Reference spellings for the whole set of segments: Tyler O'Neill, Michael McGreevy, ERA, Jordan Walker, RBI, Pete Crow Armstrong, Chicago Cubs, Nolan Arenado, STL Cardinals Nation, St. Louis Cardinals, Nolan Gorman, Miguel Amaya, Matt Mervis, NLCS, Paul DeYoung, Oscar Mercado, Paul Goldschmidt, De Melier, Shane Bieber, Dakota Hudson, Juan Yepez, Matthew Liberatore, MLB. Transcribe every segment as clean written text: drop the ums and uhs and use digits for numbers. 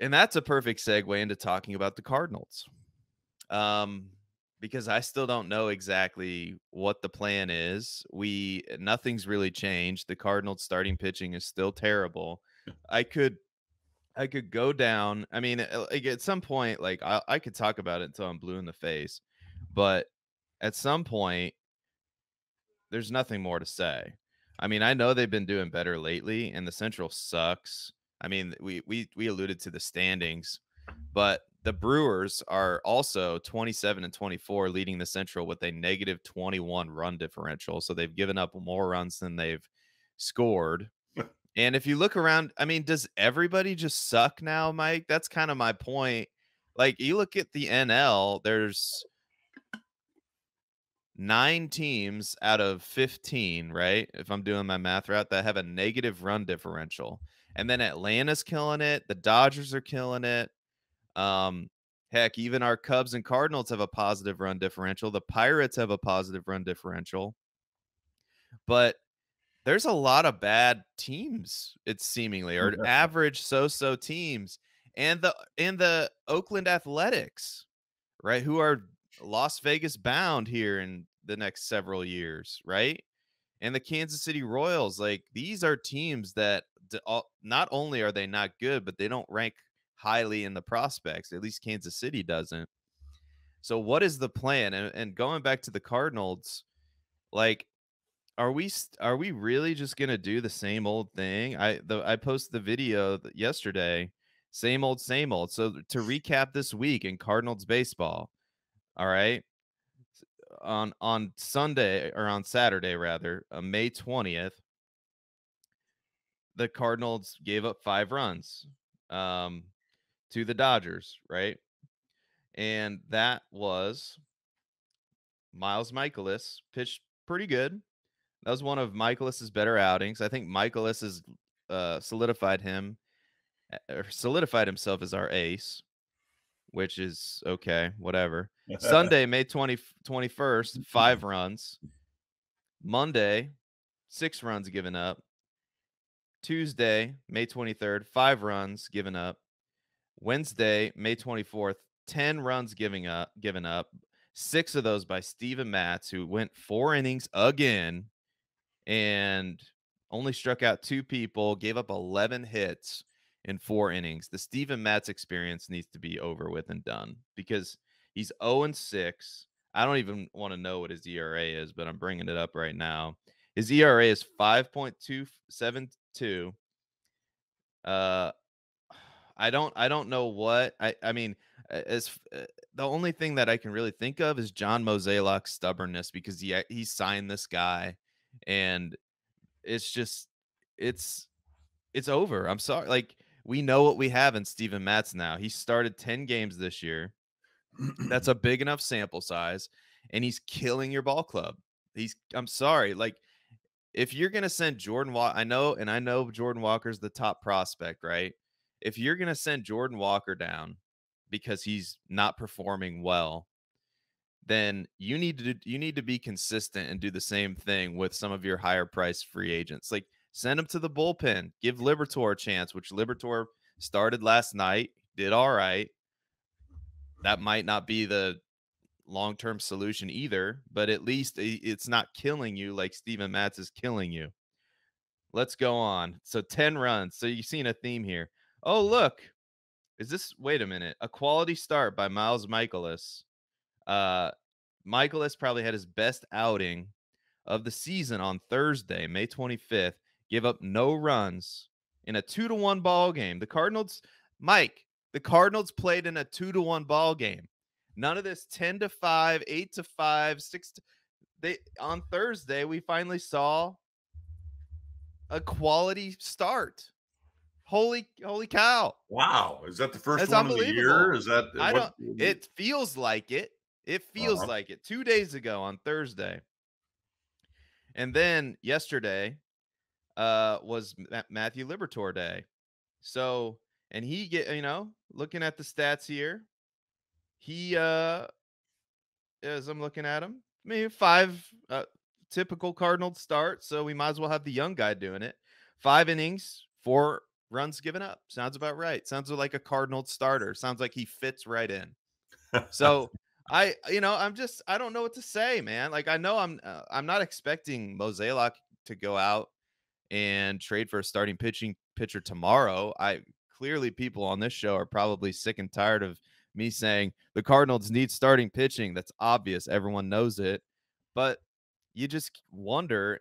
And that's a perfect segue into talking about the Cardinals. Because I still don't know exactly what the plan is. Nothing's really changed. The Cardinals starting pitching is still terrible. I could go down. I mean, like at some point, like I could talk about it until I'm blue in the face, but at some point there's nothing more to say. I mean, I know they've been doing better lately and the Central sucks. I mean, we alluded to the standings, but the Brewers are also 27 and 24 leading the Central with a negative 21 run differential. So they've given up more runs than they've scored. And if you look around, I mean, does everybody just suck now, Mike? That's kind of my point. Like you look at the NL, there's 9 teams out of 15, right? If I'm doing my math right, that have a negative run differential. And then Atlanta's killing it. The Dodgers are killing it. Heck, even our Cubs and Cardinals have a positive run differential. The Pirates have a positive run differential. But there's a lot of bad teams, it's seemingly, or average so-so teams. And the Oakland Athletics, right, who are Las Vegas bound here in the next several years, right? And the Kansas City Royals, like, these are teams that not only are they not good, but they don't rank highly in the prospects. At least Kansas City doesn't. So what is the plan? And going back to the Cardinals, like, are we really just going to do the same old thing? I posted the video yesterday, same old, same old. So to recap this week in Cardinals baseball, all right, on Sunday, or on Saturday rather, May 20th, the Cardinals gave up 5 runs to the Dodgers, right? And that was Myles Michaelis pitched pretty good. That was one of Michaelis's better outings. I think Michaelis has solidified himself as our ace, which is okay, whatever. Sunday, May 21st, 5 runs. Monday, 6 runs given up. Tuesday, May 23rd, 5 runs given up. Wednesday, May 24th, 10 runs given up. 6 of those by Steven Matz, who went 4 innings again and only struck out 2 people, gave up 11 hits in 4 innings. The Steven Matz experience needs to be over with and done, because he's 0-6. I don't even want to know what his ERA is, but I'm bringing it up right now. His ERA is 5.272. I don't know what I mean. As the only thing that I can really think of is John Mozeliak's stubbornness, because he signed this guy, and it's just it's over. I'm sorry. Like, we know what we have in Steven Matz now. He started 10 games this year. That's a big enough sample size, and he's killing your ball club. I'm sorry. Like, if you're going to send Jordan Walker, I know Jordan Walker's the top prospect, right? If you're going to send Jordan Walker down because he's not performing well, then you need to be consistent and do the same thing with some of your higher priced free agents. Like, send him to the bullpen, give Liberatore a chance, which Liberatore started last night, did all right. That might not be the long-term solution either, but at least it's not killing you like Steven Matz is killing you. Let's go on. So 10 runs. So you've seen a theme here. Oh, look. Wait a minute. A quality start by Myles Michaelis. Michaelis probably had his best outing of the season on Thursday, May 25th. Give up no runs in a 2-1 ball game. The Cardinals, Mike, the Cardinals played in a 2-1 ball game. None of this 10-5, 8-5, 6. On Thursday, we finally saw a quality start. Holy cow! Wow, is that the first one of the year? Is that? It feels like it. It feels like it. 2 days ago on Thursday, and then yesterday was Matthew Liberatore day. So, and he looking at the stats here. He, as I'm looking at him, maybe 5 typical Cardinal starts. So we might as well have the young guy doing it. 5 innings, 4 runs given up. Sounds about right. Sounds like a Cardinal starter. Sounds like he fits right in. So I don't know what to say, man. Like, I know I'm not expecting Mozeliak to go out and trade for a starting pitcher tomorrow. Clearly people on this show are probably sick and tired of me saying the Cardinals need starting pitching. That's obvious. Everyone knows it. But you just wonder,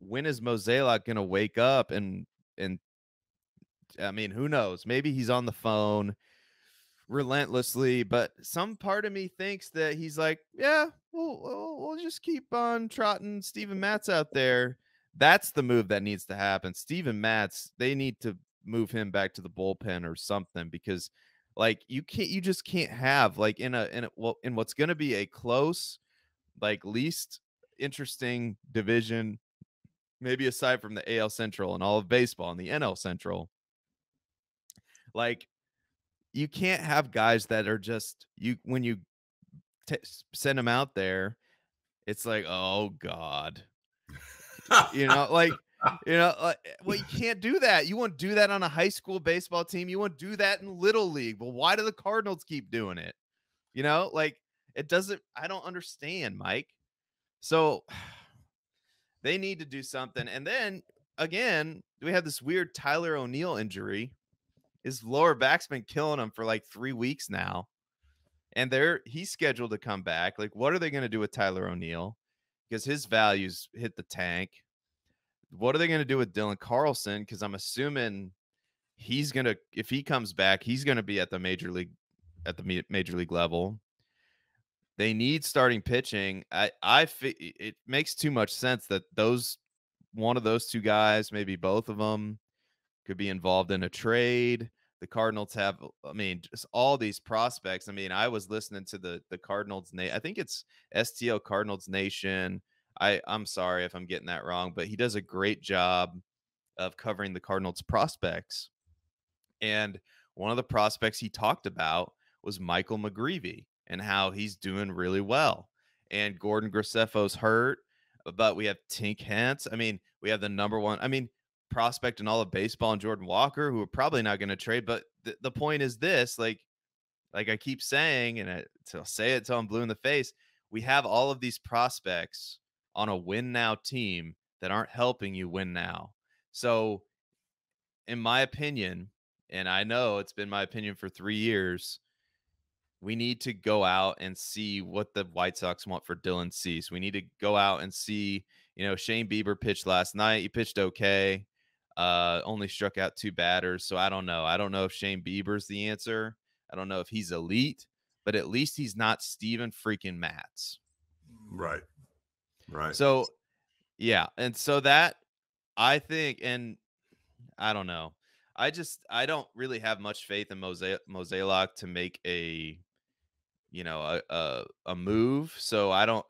when is Mozeliak going to wake up? And I mean, who knows? Maybe he's on the phone relentlessly, but some part of me thinks that he's like, yeah, we'll just keep on trotting Steven Matz out there. That's the move that needs to happen. Steven Matz, they need to move him back to the bullpen or something, because like you just can't have, like, in what's going to be a close, like, least interesting division, maybe aside from the AL Central and all of baseball and the NL Central. Like, you can't have guys that are just, when you send them out there, it's like, oh God, well, you can't do that. You won't do that on a high school baseball team. You won't do that in Little League. Well, why do the Cardinals keep doing it? You know, like, it doesn't, I don't understand, Mike. So they need to do something. And then again, we have this weird Tyler O'Neill injury. His lower back's been killing him for like 3 weeks now. And he's scheduled to come back. Like, what are they going to do with Tyler O'Neill? Because his values hit the tank. What are they going to do with Dylan Carlson? Because I'm assuming he's going to, if he comes back, he's going to be at the major league level. They need starting pitching. It makes too much sense that one of those two guys, maybe both of them, could be involved in a trade. The Cardinals have, I mean, just all these prospects. I mean, I was listening to the Cardinals, I think it's STL Cardinals Nation. I'm sorry if I'm getting that wrong, but he does a great job of covering the Cardinals prospects. And one of the prospects he talked about was Michael McGreevy and how he's doing really well. And Gordon Graceffo's hurt, but we have Tink Hence. I mean, we have the number one, prospect in all of baseball, and Jordan Walker, who are probably not going to trade. But the point is this, like I keep saying, and I'll say it till I'm blue in the face, we have all of these prospects on a win now team that aren't helping you win now. So in my opinion, and I know it's been my opinion for 3 years, we need to go out and see what the White Sox want for Dylan Cease. We need to go out and see, Shane Bieber pitched last night. He pitched okay. Only struck out 2 batters. So I don't know. I don't know if Shane Bieber's the answer. I don't know if he's elite, but at least he's not Steven freaking Matz. Right. Right. So, yeah. And so that, I think, and I don't know. I don't really have much faith in Mozeliak to make a move. So I don't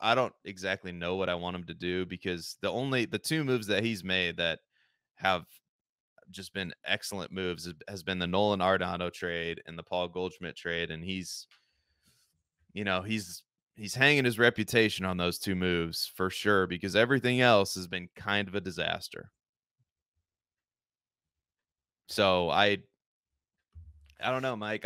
exactly know what I want him to do, because the two moves that he's made that have just been excellent moves has been the Nolan Arenado trade and the Paul Goldschmidt trade. And he's hanging his reputation on those two moves for sure, because everything else has been kind of a disaster. So I don't know, Mike.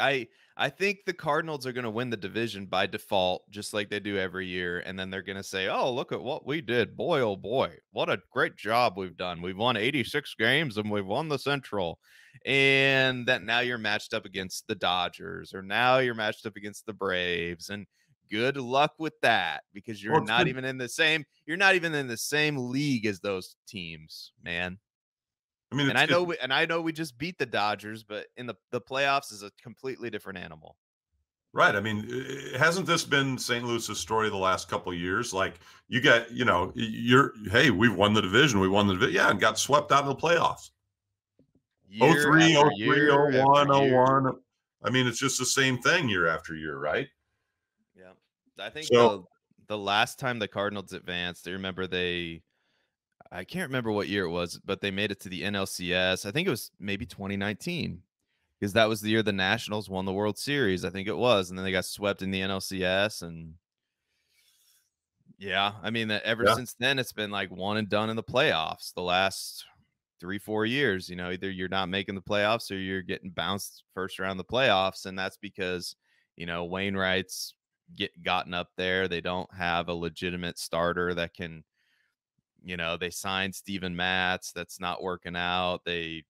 I think the Cardinals are going to win the division by default, just like they do every year. And then they're going to say, oh, look at what we did. Boy, oh boy, what a great job we've done. We've won 86 games and we've won the Central. And that now you're matched up against the Dodgers, or now you're matched up against the Braves, and good luck with that, because you're not even in the same league as those teams, man. I mean, I know we just beat the Dodgers, but in the playoffs is a completely different animal. Right. I mean, hasn't this been St. Louis's story the last couple of years? Like, hey, we've won the division. We won the division. Yeah. And got swept out of the playoffs. 03, 03, 01, 01. I mean, it's just the same thing year after year. Right. I think so, the last time the Cardinals advanced, I can't remember what year it was, but they made it to the NLCS. I think it was maybe 2019, because that was the year the Nationals won the World Series. I think it was. And then they got swept in the NLCS. And yeah, I mean, ever since then, it's been like one and done in the playoffs the last 3-4 years. You know, either you're not making the playoffs or you're getting bounced first round of the playoffs. And that's because, you know, Wainwright's gotten up there. They don't have a legitimate starter that can, you know, they signed Steven Matz. That's not working out. I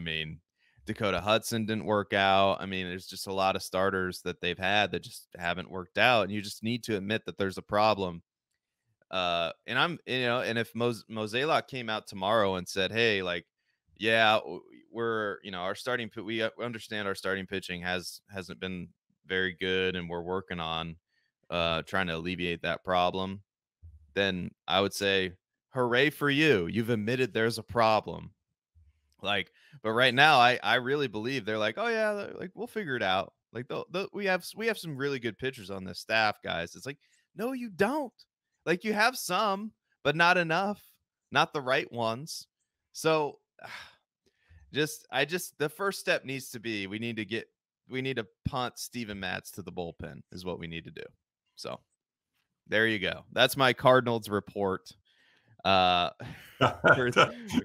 mean, Dakota Hudson didn't work out. I mean, there's just a lot of starters that they've had that just haven't worked out. And you just need to admit that there's a problem. And I'm, you know, and if Mozeliak came out tomorrow and said, hey, like, yeah, we're, you know, our starting, we understand our starting pitching hasn't been very good, and we're working on trying to alleviate that problem, then I would say, hooray for you. You've admitted there's a problem. Like, but right now, I really believe they're like, oh yeah, like we'll figure it out. Like we have some really good pitchers on this staff, guys. It's like, no, you don't. Like, you have some, but not enough, not the right ones. So the first step needs to be, we need to punt Steven Matz to the bullpen is what we need to do. So there you go. That's my Cardinals report. For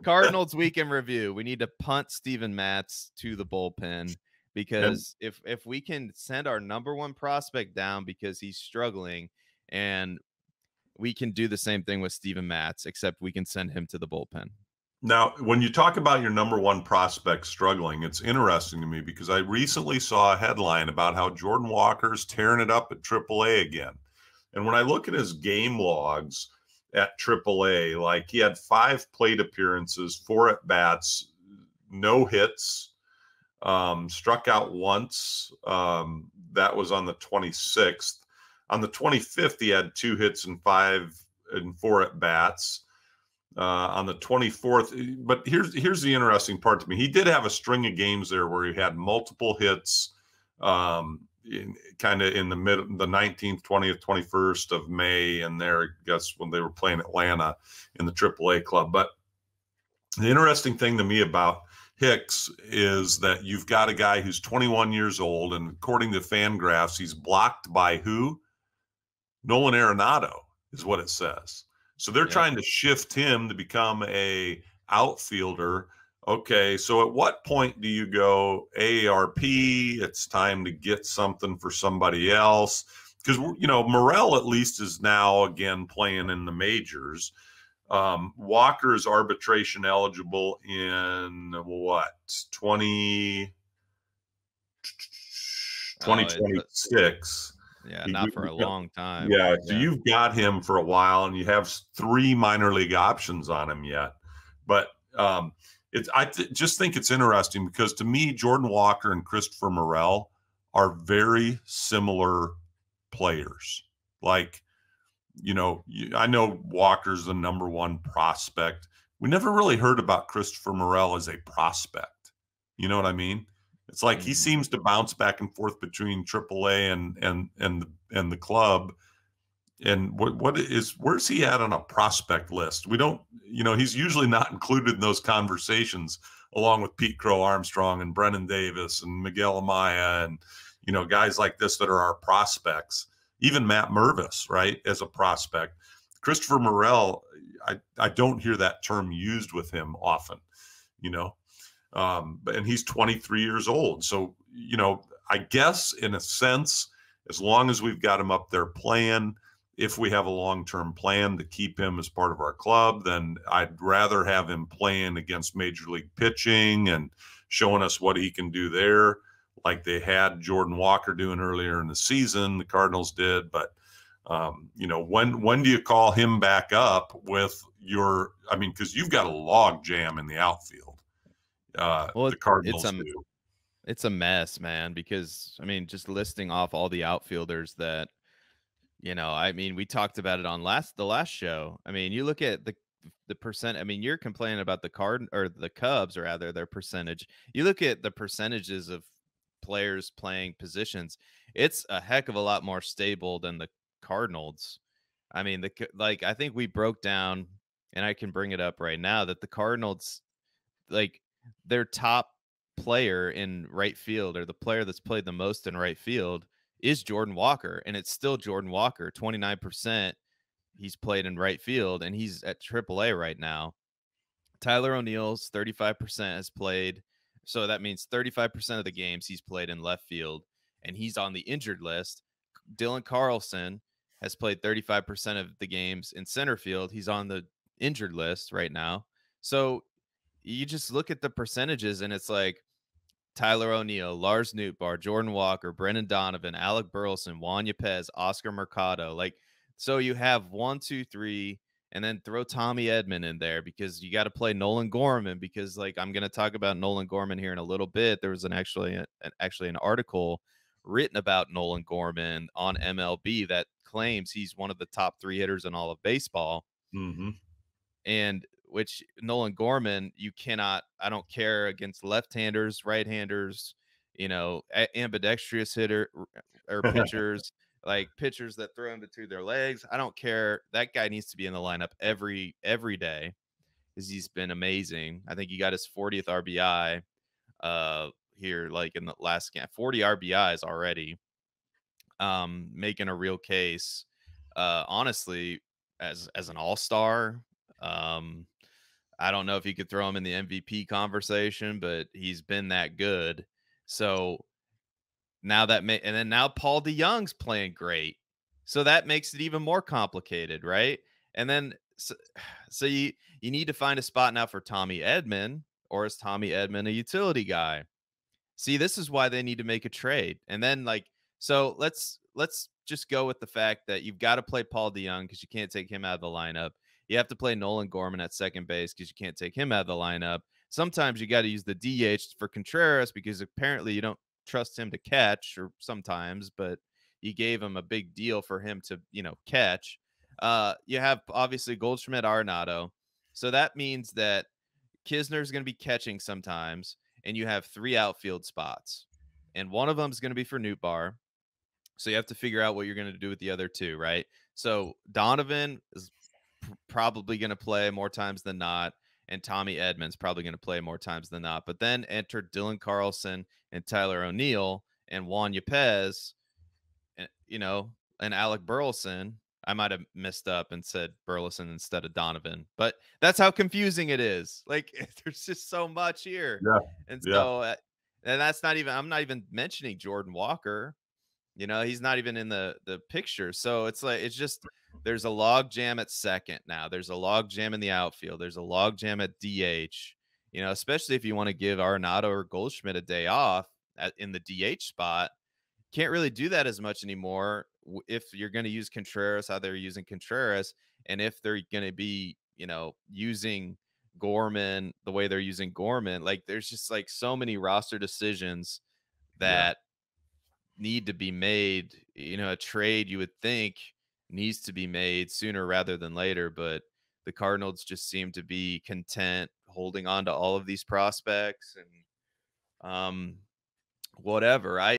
Cardinals Week in Review. We need to punt Steven Matz to the bullpen, because if we can send our number one prospect down because he's struggling, and we can do the same thing with Steven Matz, except we can send him to the bullpen. Now, when you talk about your number one prospect struggling, it's interesting to me because I recently saw a headline about how Jordan Walker's tearing it up at AAA again. And when I look at his game logs at AAA, like, he had 5 plate appearances, 4 at-bats, no hits, struck out once. That was on the 26th. On the 25th, he had 2 hits and 4 at-bats. On the 24th, but here's the interesting part to me. He did have a string of games there where he had multiple hits, kind of in the mid, the 19th, 20th, 21st of May, and there, I guess, when they were playing Atlanta in the AAA club. But the interesting thing to me about Hicks is that you've got a guy who's 21 years old, and according to FanGraphs, he's blocked by who? Nolan Arenado is what it says. So they're trying to shift him to become a outfielder. Okay, so at what point do you go AARP? It's time to get something for somebody else, because, you know, Morel at least is now again playing in the majors. Walker is arbitration eligible in what, 2026. Yeah, not for a long time. Yeah, so you've got him for a while, and you have 3 minor league options on him yet. But I just think it's interesting, because to me, Jordan Walker and Christopher Morel are very similar players. Like, you know, I know Walker's the number one prospect. We never really heard about Christopher Morel as a prospect. You know what I mean? It's like he seems to bounce back and forth between AAA and the club. And where's he at on a prospect list? We don't, you know, he's usually not included in those conversations, along with Pete Crow Armstrong and Brennan Davis and Miguel Amaya and, you know, guys like this that are our prospects. Even Matt Mervis, right, as a prospect. Christopher Morel, I don't hear that term used with him often, you know. And he's 23 years old. So, you know, I guess in a sense, as long as we've got him up there playing, if we have a long-term plan to keep him as part of our club, then I'd rather have him playing against major league pitching and showing us what he can do there, like they had Jordan Walker doing earlier in the season, the Cardinals did. But, you know, when do you call him back up with your, I mean, because you've got a log jam in the outfield. Well, the Cardinals it's a mess, man, because, I mean, just listing off all the outfielders that, you know, I mean, we talked about it on the last show. I mean, you look at the percent. I mean, you're complaining about the Cubs, or rather their percentage. You look at the percentages of players playing positions. It's a heck of a lot more stable than the Cardinals. I mean, I think we broke down, and I can bring it up right now, that the Cardinals, like, their top player in right field, or the player that's played the most in right field, is Jordan Walker. And it's still Jordan Walker, 29% he's played in right field, and he's at AAA right now. Tyler O'Neill's 35% has played. So that means 35% of the games he's played in left field, and he's on the injured list. Dylan Carlson has played 35% of the games in center field. He's on the injured list right now. So you just look at the percentages, and it's like Tyler O'Neill, Lars Nootbaar, Jordan Walker, Brendan Donovan, Alec Burleson, Juan Yepez, Oscar Mercado. Like, so you have 1, 2, 3, and then throw Tommy Edman in there because you got to play Nolan Gorman, because like I'm going to talk about Nolan Gorman here in a little bit. There was actually an article written about Nolan Gorman on MLB that claims he's one of the top 3 hitters in all of baseball. Mm-hmm. And which Nolan Gorman, you cannot, I don't care against left-handers, right-handers, you know, ambidextrous hitter or pitchers, like pitchers that throw him between their legs. I don't care. That guy needs to be in the lineup every day because he's been amazing. I think he got his 40th RBI here, like in the last game, 40 RBIs already, making a real case, honestly, as an all-star. I don't know if you could throw him in the MVP conversation, but he's been that good. So now that and then now Paul DeYoung's playing great. So that makes it even more complicated, right? And then so you need to find a spot now for Tommy Edman, or is Tommy Edman a utility guy? See, this is why they need to make a trade. And then like, so let's just go with the fact that you've got to play Paul DeYoung because you can't take him out of the lineup. You have to play Nolan Gorman at second base because you can't take him out of the lineup. Sometimes you got to use the DH for Contreras because apparently you don't trust him to catch, or sometimes, but you gave him a big deal for him to, you know, catch. You have obviously Goldschmidt, Arenado. So that means that Kisner is going to be catching sometimes, and you have 3 outfield spots, and one of them is going to be for Nootbaar. So you have to figure out what you're going to do with the other 2, right? So Donovan is probably going to play more times than not, and Tommy Edman's probably going to play more times than not. But then enter Dylan Carlson and Tyler O'Neill and Juan Yepez, and, you know, and Alec Burleson. I might have messed up and said Burleson instead of Donovan, but that's how confusing it is. Like, there's just so much here, yeah. And so, yeah. And that's not even. I'm not even mentioning Jordan Walker. You know, he's not even in the picture. So it's like, it's just, there's a log jam at second now. There's a log jam in the outfield. There's a log jam at DH, you know, especially if you want to give Arenado or Goldschmidt a day off in the DH spot. Can't really do that as much anymore. If you're going to use Contreras, how they're using Contreras, and if they're going to be, you know, using Gorman the way they're using Gorman, like there's just like so many roster decisions that, yeah, need to be made. You know, a trade you would think needs to be made sooner rather than later, but the Cardinals just seem to be content holding on to all of these prospects and whatever. I